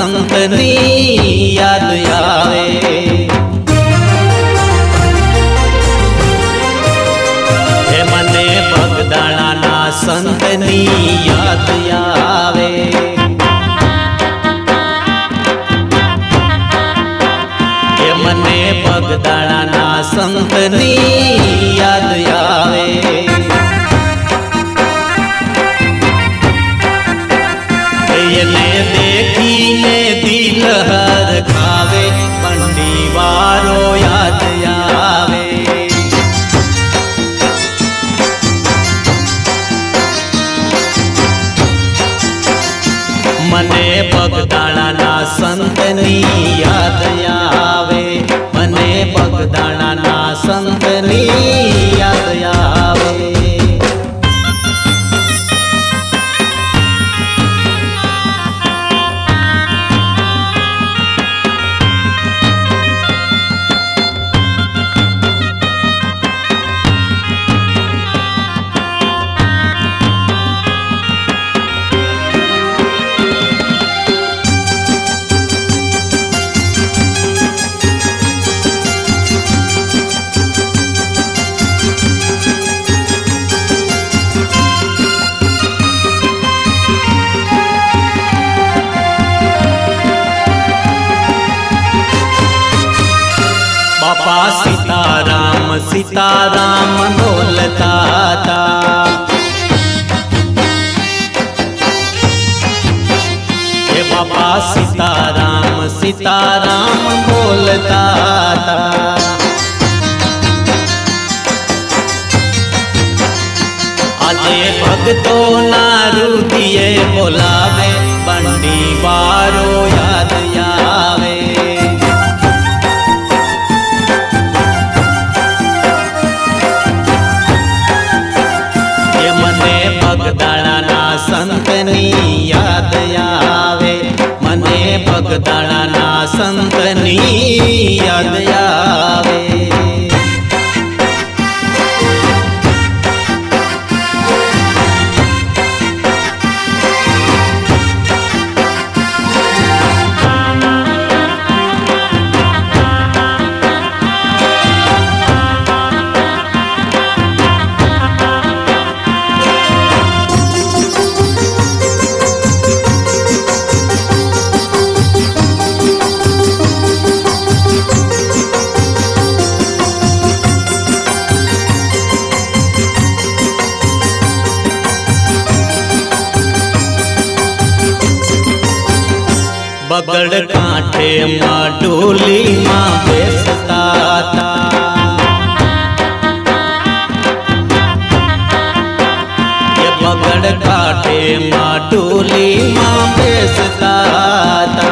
संतनी याद आवे। हे मने बगदाणा ना संतनी याद आवे। हे मने बगदाणा ना संतनी याद आवे। लहर खावे पंडी वारो याद आवे। मने बगदाणा ना संतनी याद आवे। मने बगदाणा ना संतनी याद आवे। सीताराम सीताराम बोलता था। हे बाबा सीताराम सीताराम बोलता था। आजे भक्तों ना रुदिए बोलावे बंडी वारो याद आवे। संतनी याद आवे। मने बगदाणा ना संतनी याद आवे। बगड़ कांठे माँ डोली माँ बेसता था। ये बगड़ कांठे माँ डोली माँ बेसता था।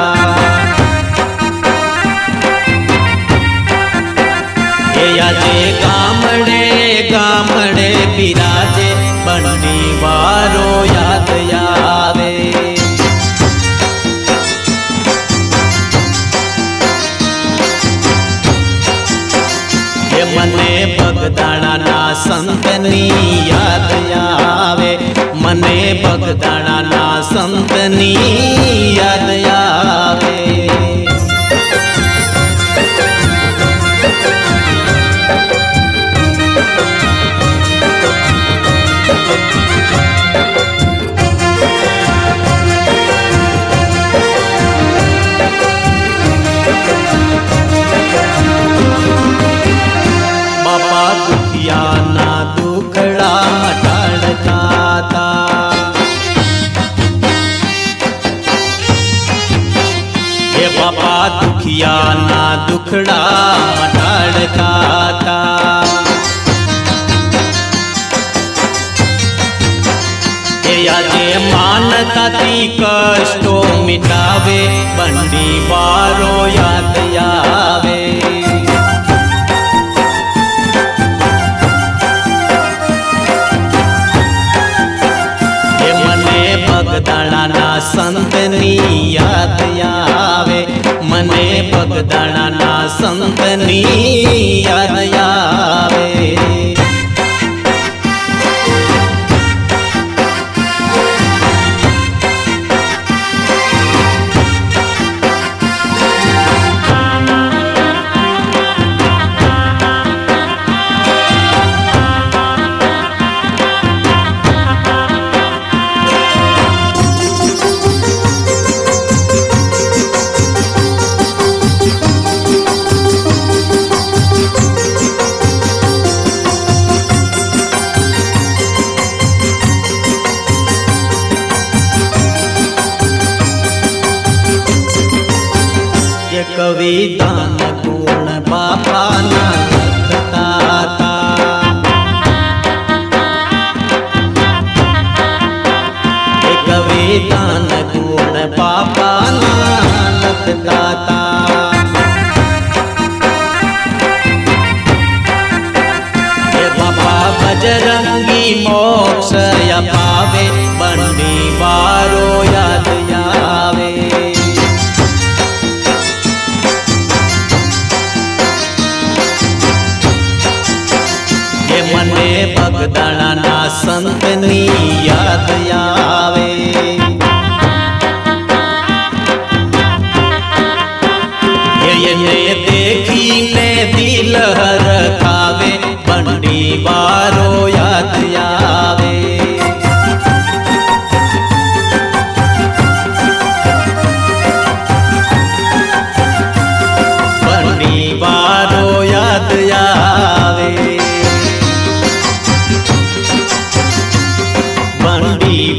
ये याजे गामड़े गामड़े बिराजे बंडी वारो याद आवे। मने बगदाणा ना संतनी याद आवे। मने बगदाणा ना संतनी याद आवे। बाबा दुखिया ना दुखड़ा मटाड़ता था। याजे मानता थी कष्टो मिटावे बंडी वारो याद आवे। मने बगदाणा ना संतनी याद आवे। मने बगदाणा ना संतनी याद आवे। कविता न पूर्ण बाबा ना लखताता। कविता न पूर्ण बाबा ना लखताता। बाबा बजरंगी मोक्ष या पावे बंदी बारो याद यावे। मने बगदाणा ना संतनी याद आवे। ये देखी ने दिल हर खावे बंडी बारो याद आवे। बंडी बारो याद आवे।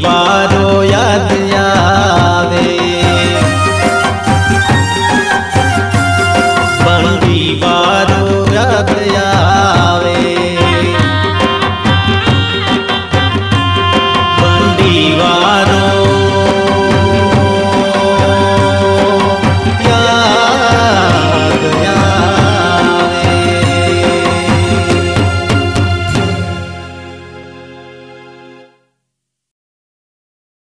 बारो याद आवे। बंदी बारो याद आवे। बंदी।